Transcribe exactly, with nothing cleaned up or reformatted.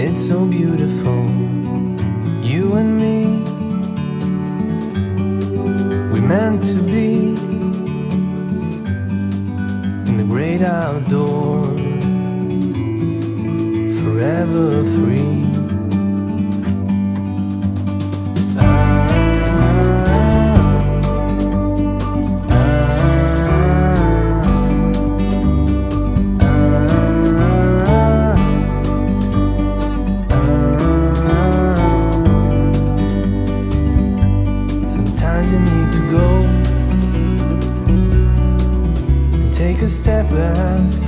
it's so beautiful, you and me. We're meant to be in the great outdoors, forever free. You need to go and take a step back.